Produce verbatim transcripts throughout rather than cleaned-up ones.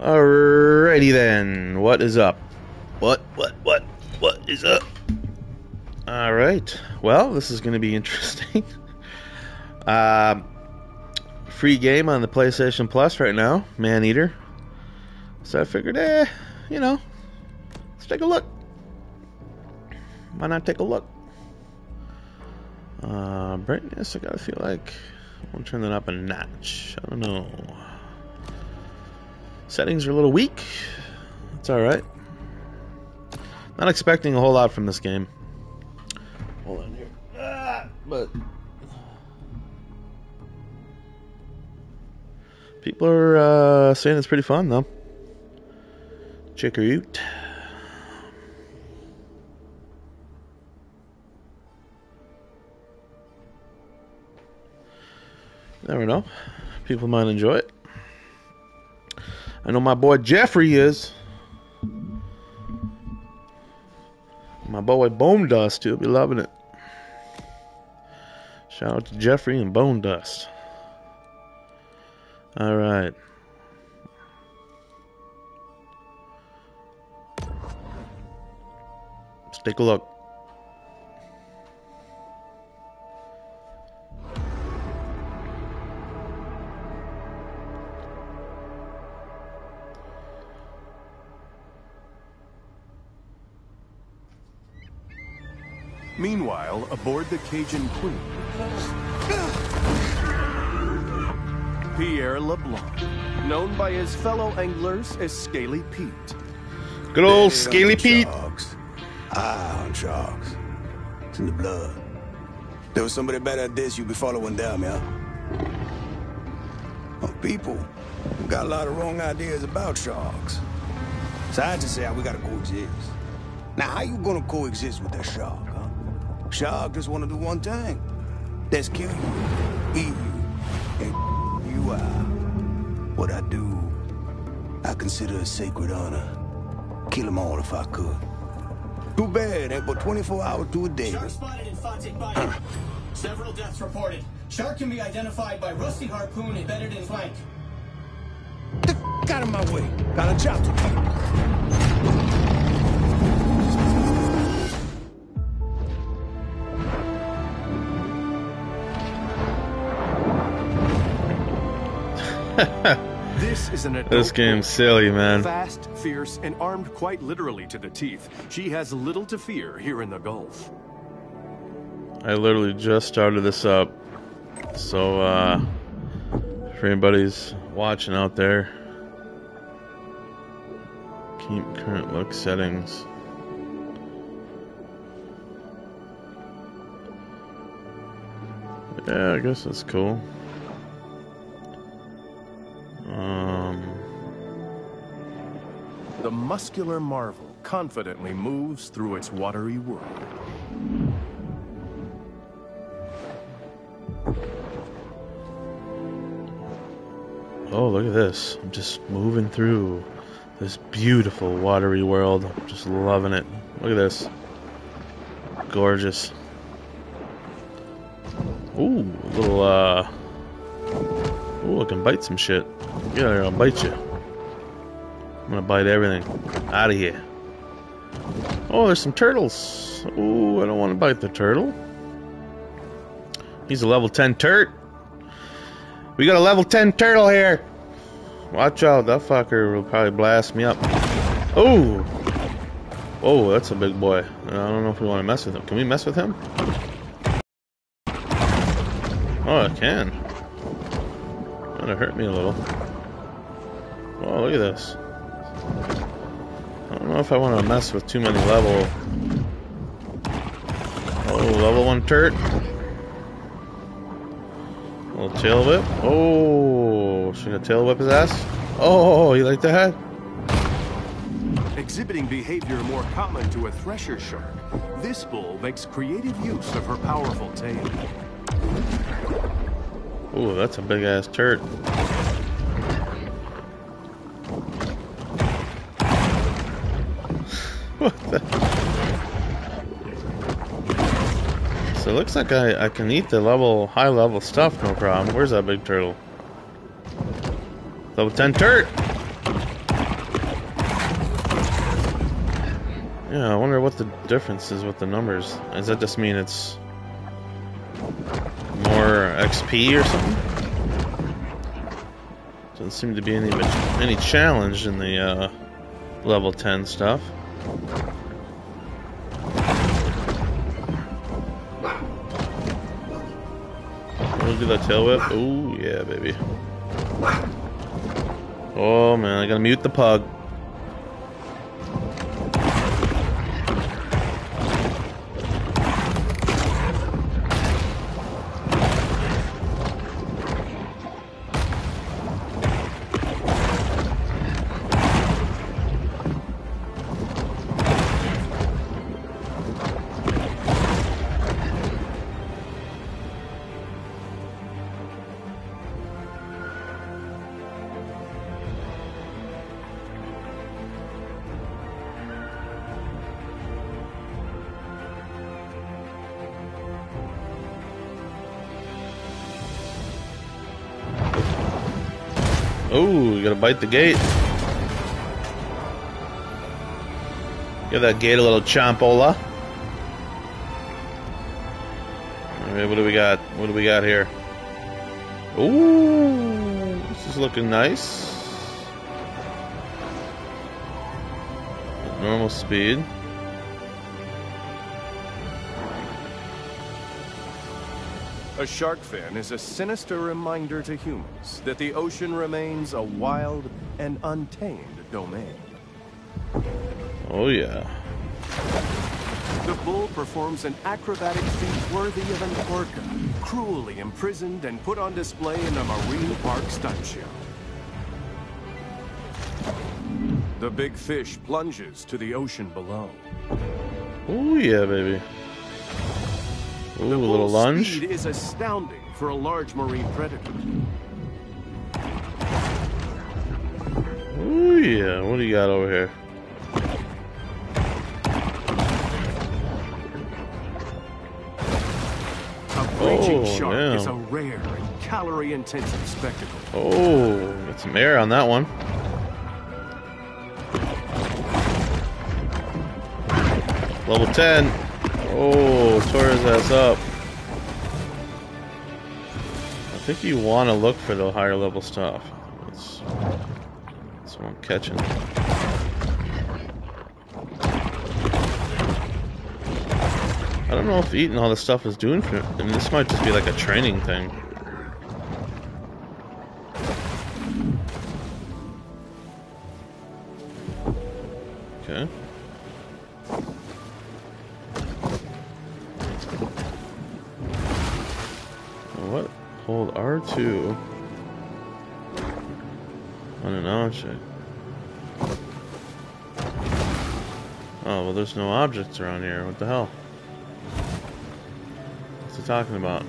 Alrighty then, what is up? What, what, what, what is up? Alright, well, this is going to be interesting. uh, free game on the PlayStation Plus right now, Maneater. So I figured, eh, you know, let's take a look. Why not take a look? Uh, brightness, I gotta feel like I'm gonna turn that up a notch. I don't know. Settings are a little weak. It's alright. Not expecting a whole lot from this game. Hold on here. Ah, but people are uh, saying it's pretty fun though. Check her out. There we go. People might enjoy it. I know my boy Jeffrey is. My boy Bone Dust, he'll be loving it. Shout out to Jeffrey and Bone Dust. Alright. Let's take a look. Meanwhile, aboard the Cajun Queen, Pierre LeBlanc, known by his fellow anglers as Scaly Pete. Good old they Scaly Pete. Sharks. Eye on sharks. It's in the blood. There was somebody better at this you'd be following down, yeah? Oh, people we got a lot of wrong ideas about sharks. Scientists say we gotta coexist. Now, how you gonna coexist with that shark? Shark just want to do one thing. That's kill you, eat you, and you are. What I do, I consider a sacred honor. Kill them all if I could. Too bad, ain't but twenty-four hours to a day. Shark spotted in Fante Bayer. Several deaths reported. Shark can be identified by rusty harpoon embedded in flank. The f*** out of my way. Got a job to do. This is an adult. This game's silly, man. Fast, fierce, and armed quite literally to the teeth. She has little to fear here in the Gulf. I literally just started this up, so uh, for anybody's watching out there, keep current look settings. Yeah, I guess that's cool. The muscular marvel confidently moves through its watery world. Oh, look at this. I'm just moving through this beautiful watery world. I'm just loving it. Look at this. Gorgeous. Ooh, a little, uh... ooh, I can bite some shit. Yeah, I'll bite you. I'm gonna bite everything. Out of here. Oh, there's some turtles. Ooh, I don't want to bite the turtle. He's a level ten turt. We got a level ten turtle here. Watch out, that fucker will probably blast me up. Oh! Oh, that's a big boy. I don't know if we want to mess with him. Can we mess with him? Oh, I can. Kinda hurt me a little. Oh, look at this. I don't know if I want to mess with too many level. Oh, level one turret. Little tail whip. Oh, should I tail whip his ass? Oh, you like that? Exhibiting behavior more common to a thresher shark, this bull makes creative use of her powerful tail. Oh, that's a big ass turret. So it looks like I, I can eat the level high level stuff, no problem. Where's that big turtle? Level ten turret! Yeah, I wonder what the difference is with the numbers. Does that just mean it's more X P or something? Doesn't seem to be any any challenge in the uh, level ten stuff. We'll do that tail whip. Ooh, yeah, baby. Oh man, I gotta mute the pug. Oh, you gotta bite the gate. Give that gate a little chompola. Alright, what do we got? What do we got here? Ooh, this is looking nice. At normal speed. A shark fin is a sinister reminder to humans that the ocean remains a wild and untamed domain. Oh yeah. The bull performs an acrobatic feat worthy of an orca, cruelly imprisoned and put on display in a marine park stunt show. The big fish plunges to the ocean below. Oh yeah, baby. Ooh, the a little lunge. Speed is astounding for a large marine predator. Ooh, yeah. What do you got over here? A breaching oh, shark yeah. is a rare and calorie-intensive spectacle. Oh, got some air on that one. Level ten. Oh, tore his ass up. I think you want to look for the higher level stuff. That's, that's what I'm catching. I don't know if eating all this stuff is doing for it. I mean, this might just be like a training thing. Okay. Hold R two on an object. Oh, well, there's no objects around here. What the hell? What's he talking about?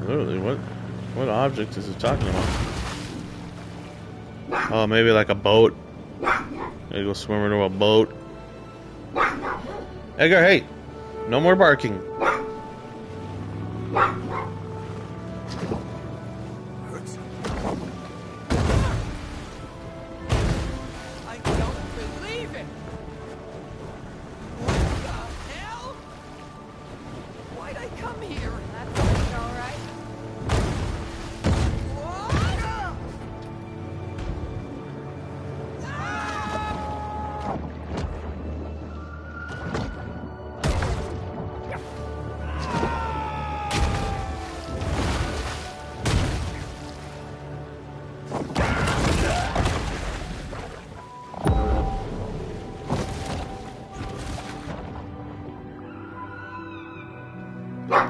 Literally, what? What object is it talking about? Oh, maybe like a boat. Gotta go swim into a boat. Edgar, hey! No more barking. I don't believe it. What the hell? Why'd I come here? That's all right.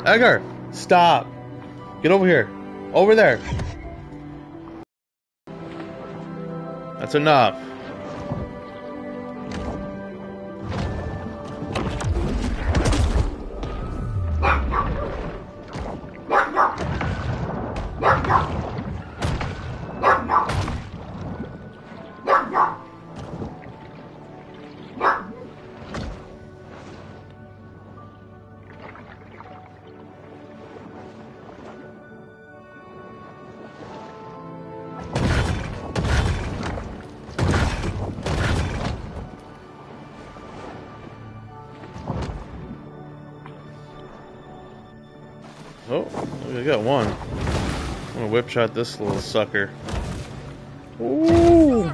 Edgar, stop. Get over here. Over there. That's enough. I got one. I'm gonna whip shot this little sucker. Ooh!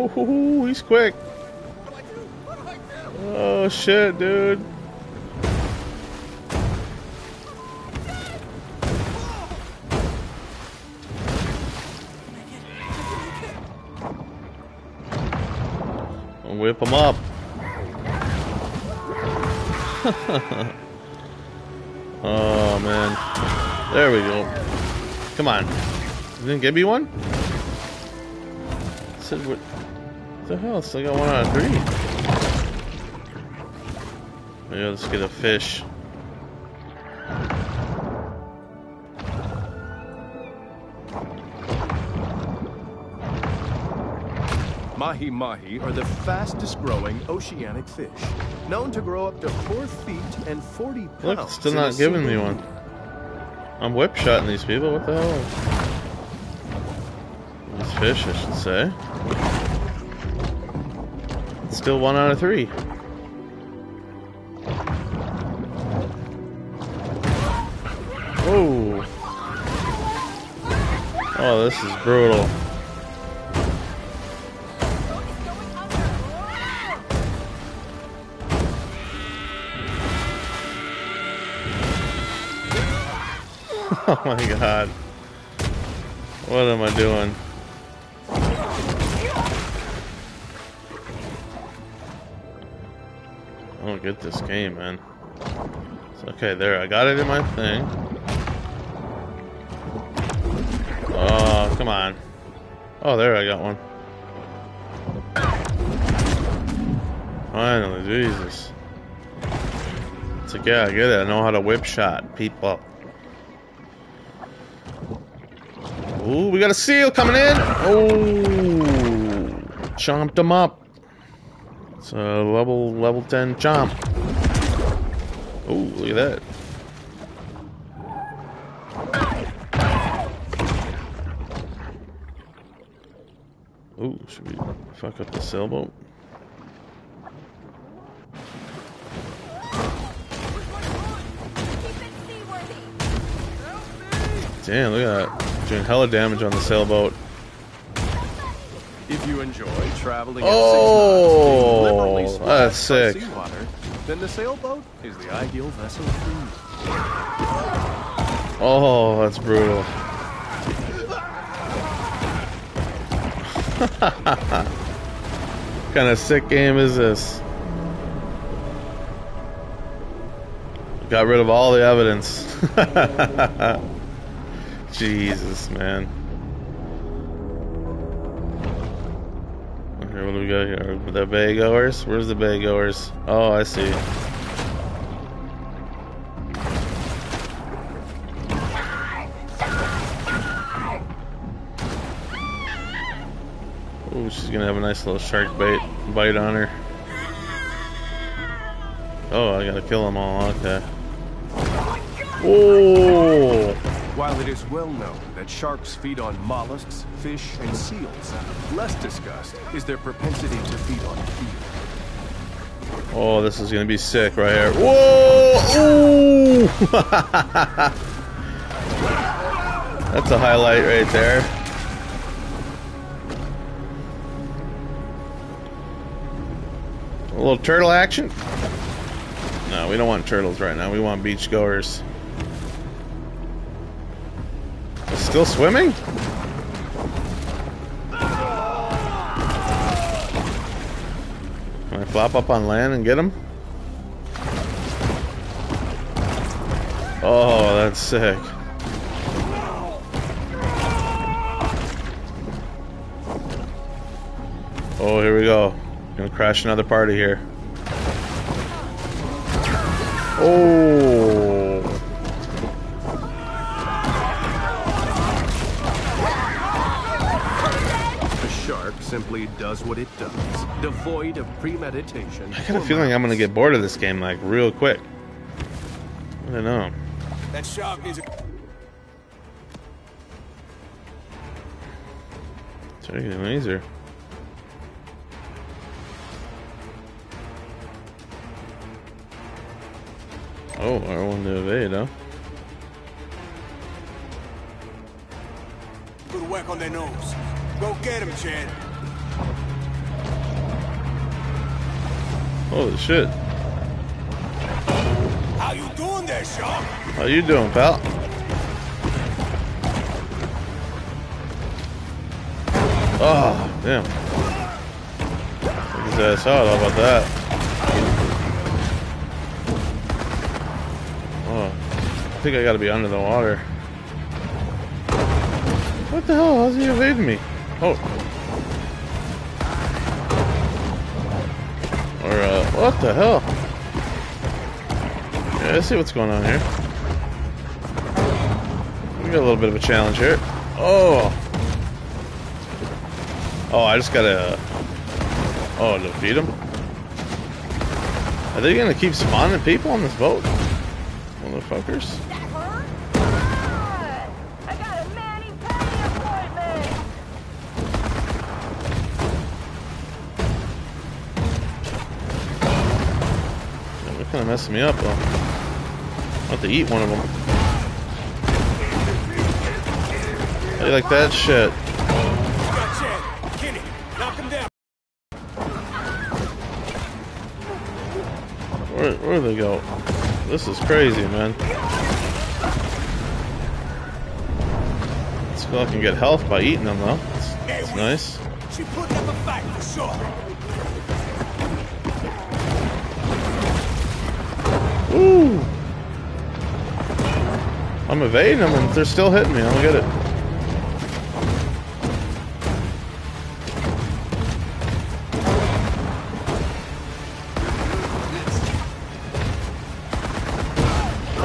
Ooh, he's quick. Oh shit, dude. I'll whip him up. Oh man. There we go. Come on. You didn't give me one? I said what the hell? I still got one out of three. Yeah, let's get a fish. Mahi-mahi are the fastest growing oceanic fish, known to grow up to four feet and forty pounds. Look, it's still not giving me one. I'm whip-shotting these people, what the hell? These fish, I should say. It's still one out of three. Oh. Oh, this is brutal. Oh my god. What am I doing? I don't get this game, man. It's okay, there. I got it in my thing. Oh, come on. Oh, there, I got one. Finally, Jesus. It's like, yeah, I get it. I know how to whip shot people. Ooh, we got a seal coming in. Oh, chomped him up. It's a level, level ten chomp. Oh, look at that. Ooh, should we fuck up the sailboat? Damn, look at that. Doing hella damage on the sailboat. If you enjoy traveling oh, at six knots, being that's sick. Seawater, then the sailboat is the ideal vessel for you. Oh, that's brutal. What kind of sick game is this? Got rid of all the evidence. Jesus, man. Okay, what do we got here? The bay goers? Where's the bay goers? Oh, I see. Ooh, she's gonna have a nice little shark bait bite on her. Oh, I gotta kill them all. Okay. Oh! While it is well known that sharks feed on mollusks, fish, and seals, less discussed is their propensity to feed on deer. Oh, this is gonna be sick right here. Whoa! Ooh! That's a highlight right there. A little turtle action? No, we don't want turtles right now. We want beachgoers. It's still swimming? Can I flop up on land and get him? Oh, that's sick. Oh, here we go. Gonna crash another party here. Oh! The shark simply does what it does, devoid of premeditation. I got a feeling I'm gonna get bored of this game like real quick. I don't know. That shark is. Taking a laser. Oh, I want to evade, huh? Good work on their nose. Go get him, Chad. Holy shit. How you doing there, Sean? How you doing, pal? Oh, damn. Take his ass out, how about that? Oh, I think I gotta be under the water. What the hell? How's he evading me? Oh. Or, uh, what the hell? Yeah, let's see what's going on here. We got a little bit of a challenge here. Oh! Oh, I just gotta... Oh, defeat him? Are they gonna keep spawning people on this boat? Motherfuckers. Kind of messing me up though. I'll have to eat one of them. How you like that shit? Where, where do they go? This is crazy, man. Let's go. I can get health by eating them though. It's, it's nice. She put up a fight for sure. Ooh. I'm evading them and they're still hitting me. I don't get it.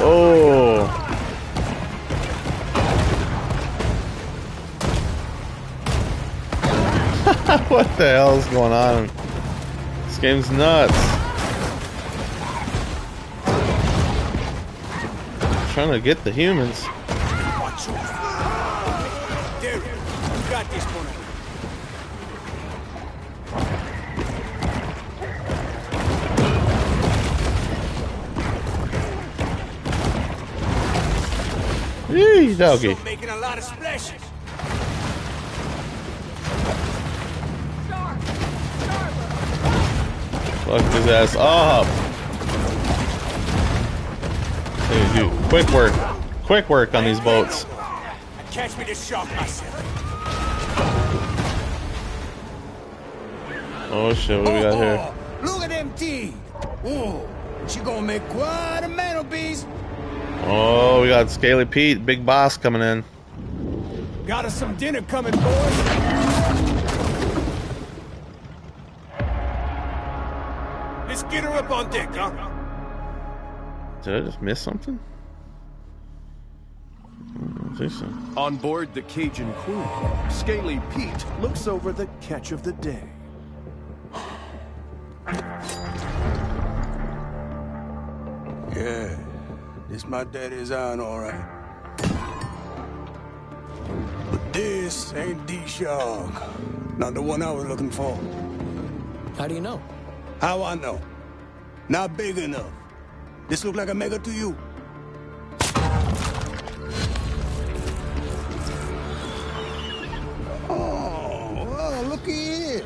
Oh. What the hell is going on? This game's nuts. Trying to get the humans. Yee, doggy. Making a lot of splashes. Fuck his ass up. Dude, quick work. Quick work on these boats. Catch me to shock myself. Oh shit, what do we got here? Look at M T. Ooh, she gonna make quite a man of bees. Oh, we got Scaly Pete, big boss coming in. Got us some dinner coming, boys. Let's get her up on deck, huh? Did I just miss something? I don't think so. On board the Cajun Queen, Scaly Pete looks over the catch of the day. Yeah, this my daddy's on, all right. But this ain't D-Shark. Not the one I was looking for. How do you know? How I know? Not big enough. This look like a mega to you. Oh, well, looky here.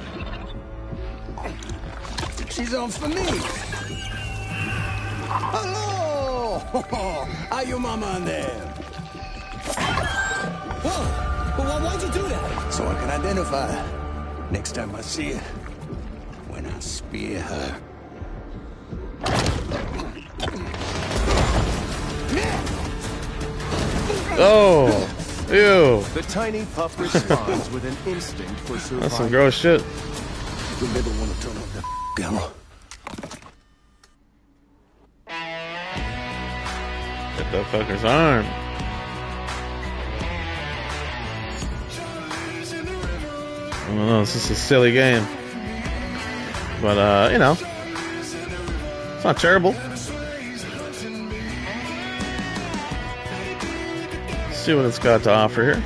She's on for me. Hello! How you mama on there? Whoa! But why'd you do that? So I can identify her. Next time I see her, when I spear her. Oh, ew. The tiny pup responds with an instinct for survival. That's some gross shit. You never want to turn off that camera. Get that fucker's arm. I don't know, this is a silly game. But, uh, you know, it's not terrible. See what it's got to offer here.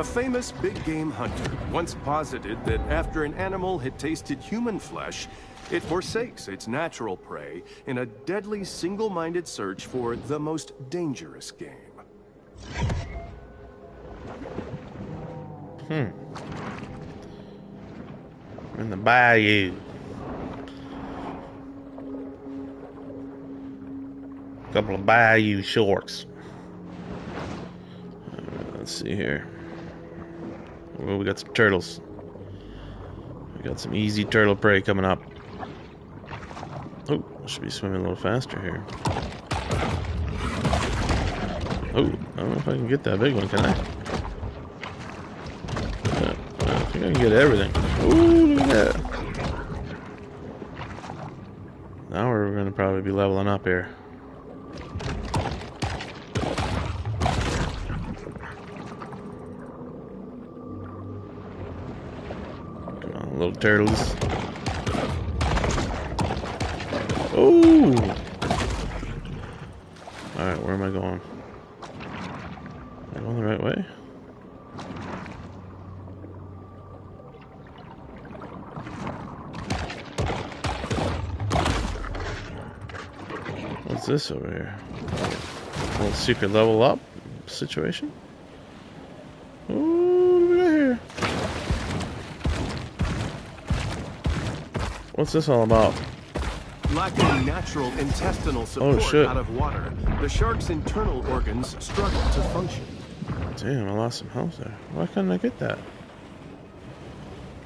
A famous big-game hunter once posited that after an animal had tasted human flesh, it forsakes its natural prey in a deadly single-minded search for the most dangerous game. Hmm. We're in the bayou. Couple of bayou shorts. Uh, let's see here. Oh, we got some turtles. We got some easy turtle prey coming up. Oh, I should be swimming a little faster here. Oh, I don't know if I can get that big one, can I? Uh, I think I can get everything. Ooh, look at that. Now we're gonna probably be leveling up here. Little turtles. Oh! Alright, where am I going? Am I going the right way? What's this over here? A little secret level up situation? What's this all about? Lacking natural intestinal support oh, out of water, the shark's internal organs struggle to function. Damn, I lost some health there. Why couldn't I get that?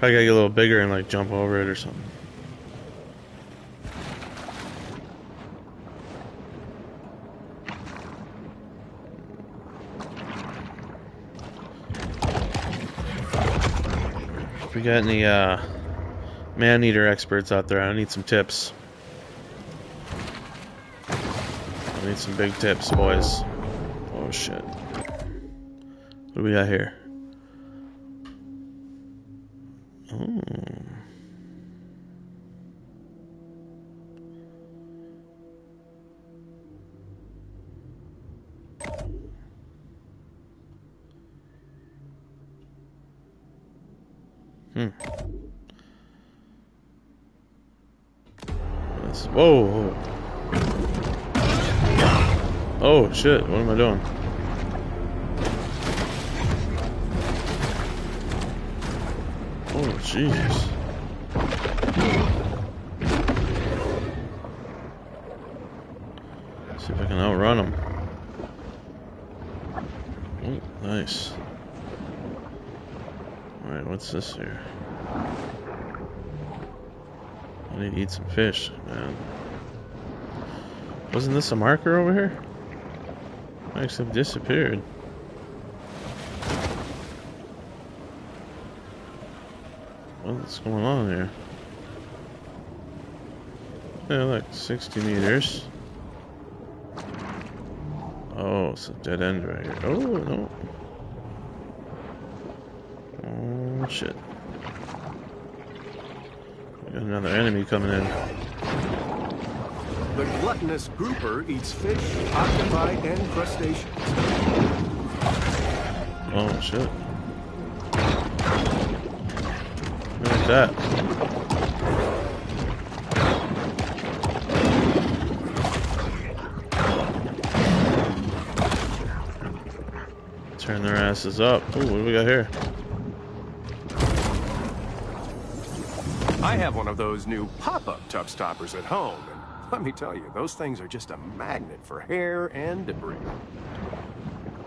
Probably gotta get a little bigger and like jump over it or something. If we got any, uh... Maneater experts out there, I need some tips. I need some big tips, boys. Oh shit. What do we got here? Oh. Hmm. Whoa, whoa. Oh, shit. What am I doing? Oh, Jesus. See if I can outrun him. Oh, nice. Alright, what's this here? I need to eat some fish, man. Wasn't this a marker over here? Might have disappeared. What's going on here? Yeah, like sixty meters. Oh, it's a dead end right here. Oh, no. Oh, shit. Another enemy coming in. The gluttonous grouper eats fish, octopi, and crustaceans. Oh shit! Look at that. Turn their asses up. Ooh, what do we got here? I have one of those new pop-up tub stoppers at home, and let me tell you, those things are just a magnet for hair and debris.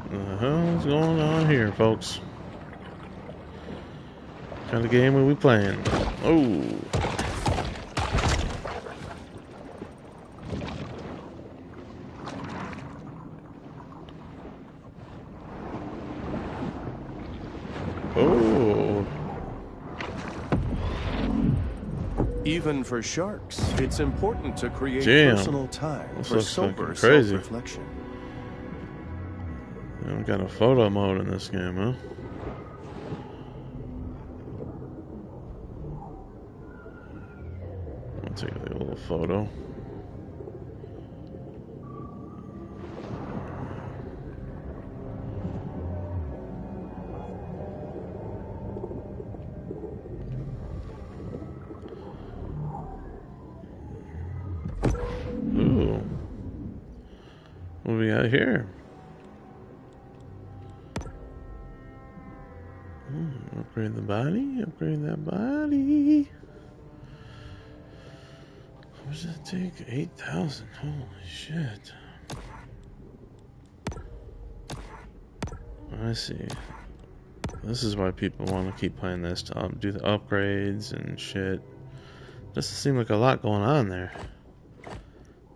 What the hell's going on here, folks? What kind of game are we playing? Oh! Even for sharks, it's important to create Damn. personal time this for sober self-reflection. We haven't got a photo mode in this game, huh? I'll take a little photo. What do we got here? Hmm, upgrade the body, upgrade that body. What does that take? eight thousand. Holy shit. I see. This is why people want to keep playing this, to do the upgrades and shit. Doesn't seem like a lot going on there.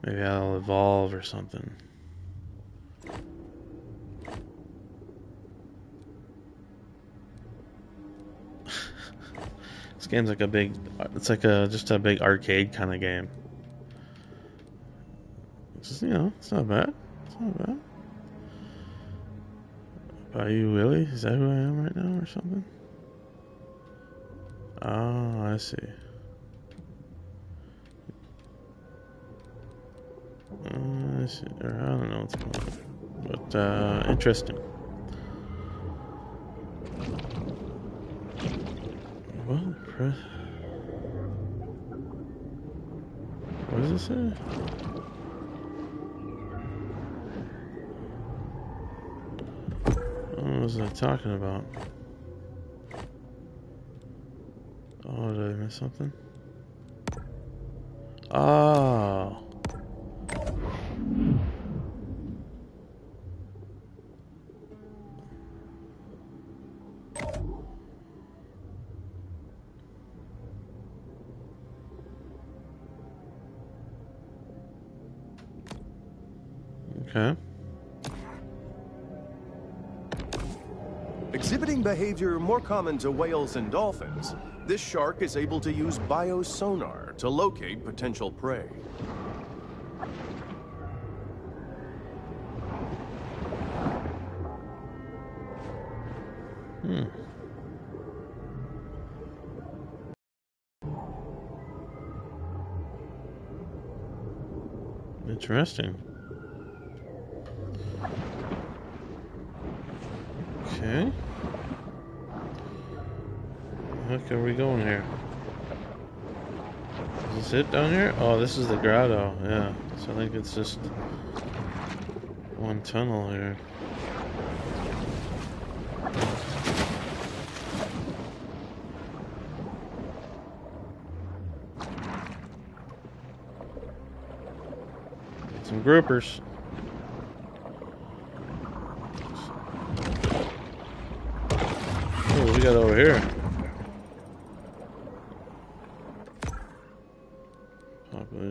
Maybe I'll evolve or something. This game's like a big, it's like a, just a big arcade kind of game. It's just, you know, it's not bad. It's not bad. Bayou Willie? Is that who I am right now or something? Oh, I see. Uh, I see. Or I don't know what's going on. But, uh, interesting. Well, press. What does it say? What was I talking about? Oh, did I miss something? Oh. Okay. Exhibiting behavior more common to whales and dolphins, this shark is able to use biosonar to locate potential prey. Hmm. Interesting. Okay. What are we going here? Is this it down here? Oh, this is the grotto. Yeah. So I think it's just one tunnel here. Some groupers. Oh, what we got over here?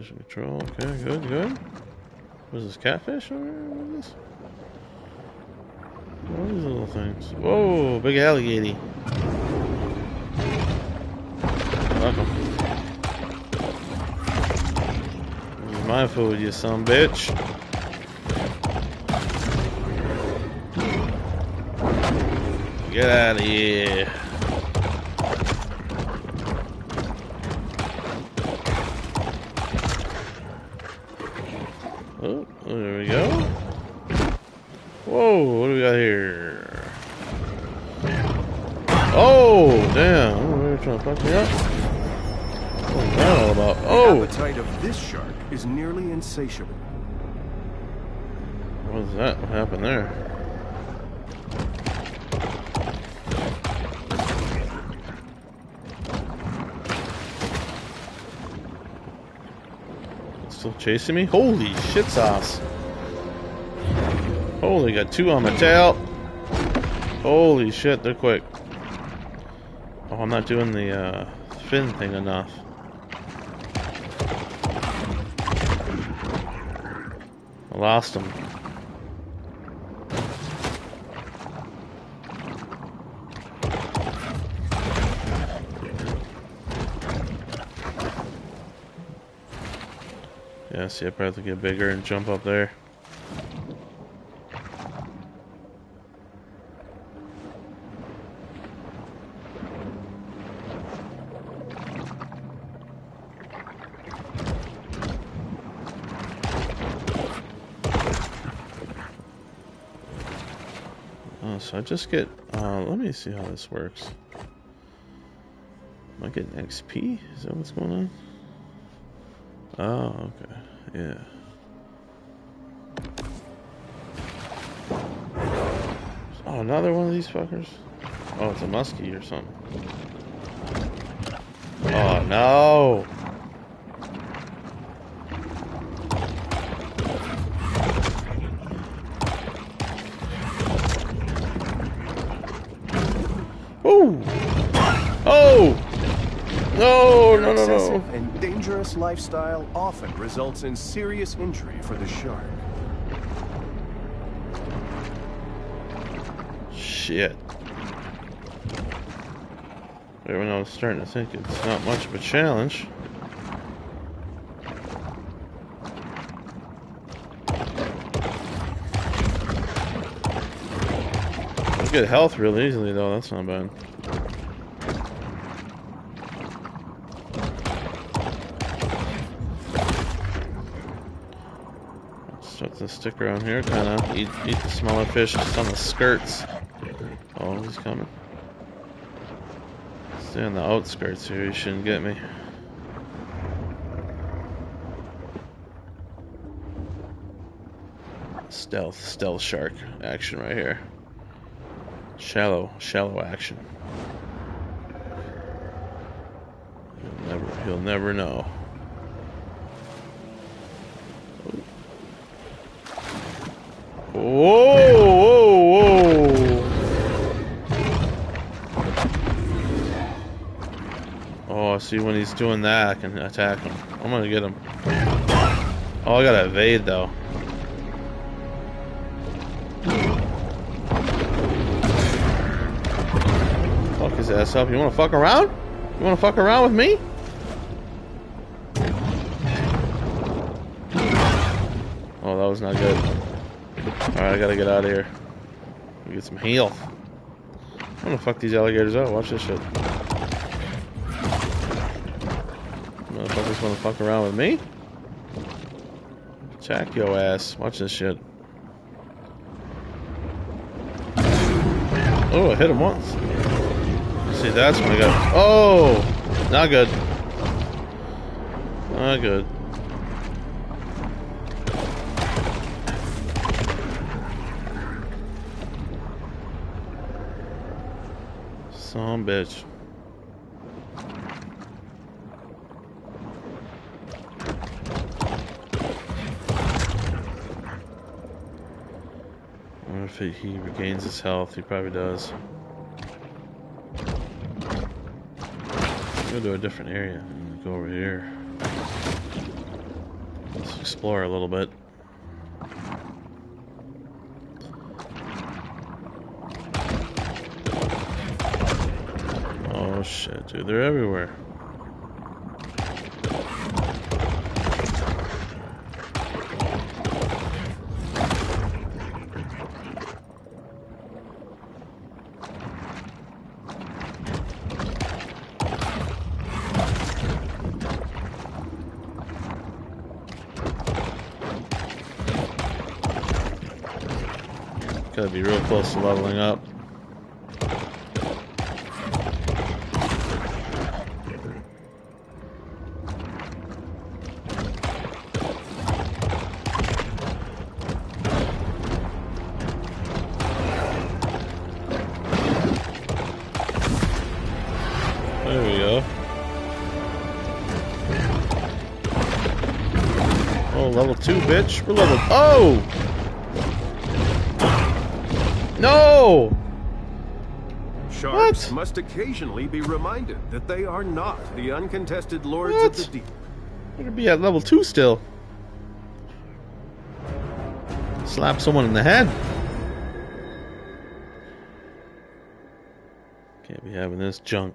Control, okay, good, good. What is this, catfish? Or what is this? What are these little things? Whoa, big alligator. Welcome. This is my food, you son of a bitch. Get out of here. Fuck me up. What is that all about? Oh! The appetite of this shark is nearly insatiable. What is that? What happened there? It's still chasing me? Holy shit sauce! Holy, got two on my tail! Holy shit, they're quick. Oh, I'm not doing the uh, fin thing enough. I lost him. Yeah, see, I probably have to get bigger and jump up there. So I just get, uh, let me see how this works. Am I getting X P? Is that what's going on? Oh, okay. Yeah. Oh, another one of these fuckers? Oh, it's a muskie or something. Oh, no! Ooh! Oh! No, no, no, no. Excessive and dangerous lifestyle often results in serious injury for the shark. Shit. Even though I was starting to think it's not much of a challenge. I get health real easily though, that's not bad. Start to stick around here, kinda eat, eat the smaller fish just on the skirts. Oh, he's coming. Stay on the outskirts here, he shouldn't get me. Stealth, stealth shark action right here. Shallow, shallow action. He'll never, he'll never know. Whoa! See, when he's doing that, I can attack him. I'm gonna get him. Oh, I gotta evade though. Fuck his ass up. You wanna fuck around? You wanna fuck around with me? Oh, that was not good. Alright, I gotta get out of here. Get some heal. I'm gonna fuck these alligators up. Watch this shit. Motherfuckers wanna fuck around with me? Attack yo ass. Watch this shit. Oh, I hit him once. See, that's when I got. Oh! Not good. Not good. Some bitch. If he, he regains his health, he probably does. Go to a different area. Go over here. Let's explore a little bit. Oh shit, dude, they're everywhere. Gotta be real close to leveling up. There we go. Oh, level two, bitch. We're level. Oh! No! Sharks what? Must occasionally be reminded that they are not the uncontested lords what? Of the deep. I'm gonna be at level two still. Slap someone in the head. Can't be having this junk.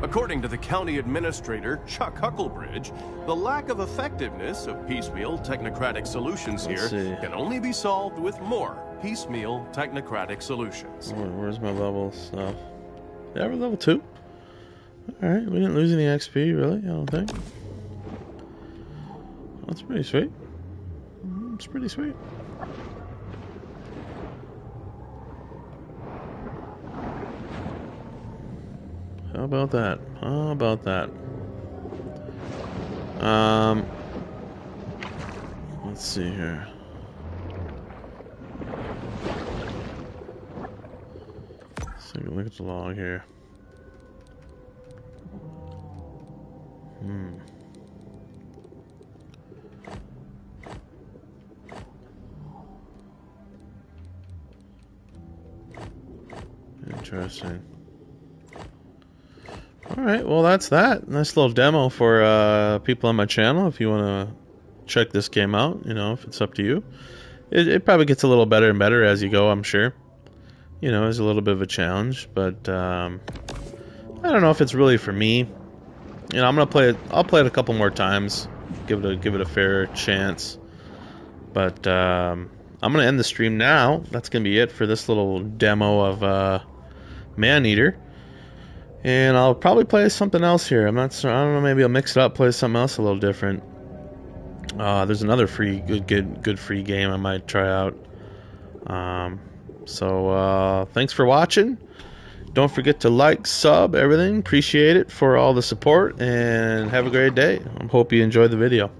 According to the county administrator, Chuck Hucklebridge, the lack of effectiveness of piecemeal technocratic solutions Let's here see. Can only be solved with more piecemeal technocratic solutions. Where, where's my level stuff? Yeah, we're level two. Alright, we didn't lose any X P, really, I don't think. That's pretty sweet. It's pretty sweet. How about that? How about that? Um, let's see here. take a look at the log here. Hmm. Interesting. Alright, well that's that. Nice little demo for uh, people on my channel if you want to check this game out, you know, if it's up to you. It, it probably gets a little better and better as you go, I'm sure. You know, it's a little bit of a challenge, but um, I don't know if it's really for me. You know, I'm gonna play it. I'll play it a couple more times, give it a give it a fair chance. But um, I'm gonna end the stream now. That's gonna be it for this little demo of uh, Maneater. And I'll probably play something else here. I'm not sure. I don't know. Maybe I'll mix it up, play something else a little different. Uh, there's another free good good good free game I might try out. Um, so uh, thanks for watching. Don't forget to like, sub, everything. Appreciate it for all the support, and have a great day. I hope you enjoyed the video.